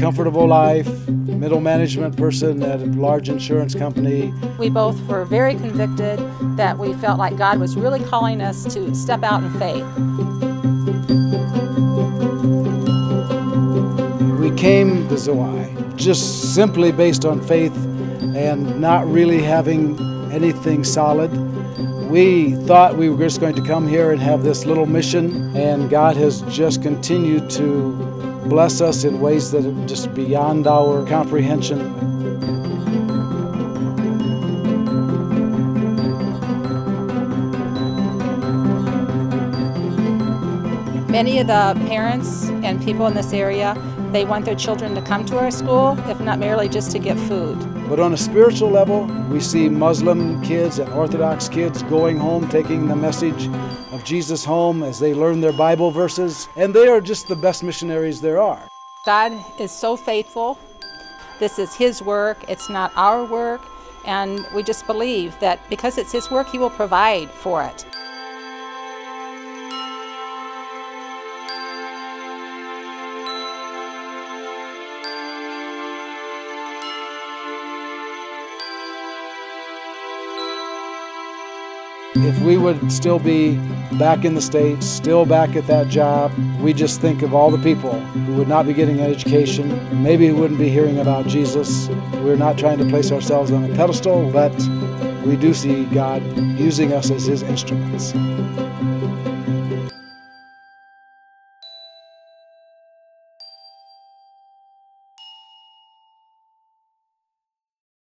comfortable life, middle management person at a large insurance company. We both were very convicted that we felt like God was really calling us to step out in faith. We came to Ziwai just simply based on faith and not really having anything solid. We thought we were just going to come here and have this little mission, and God has just continued to bless us in ways that are just beyond our comprehension. Many of the parents and people in this area, they want their children to come to our school, if not merely just to get food. But on a spiritual level, we see Muslim kids and Orthodox kids going home, taking the message of Jesus home as they learn their Bible verses, and they are just the best missionaries there are. God is so faithful. This is His work, it's not our work, and we just believe that because it's His work, He will provide for it. If we would still be back in the States, still back at that job, we just think of all the people who would not be getting an education, maybe who wouldn't be hearing about Jesus. We're not trying to place ourselves on a pedestal, but we do see God using us as His instruments.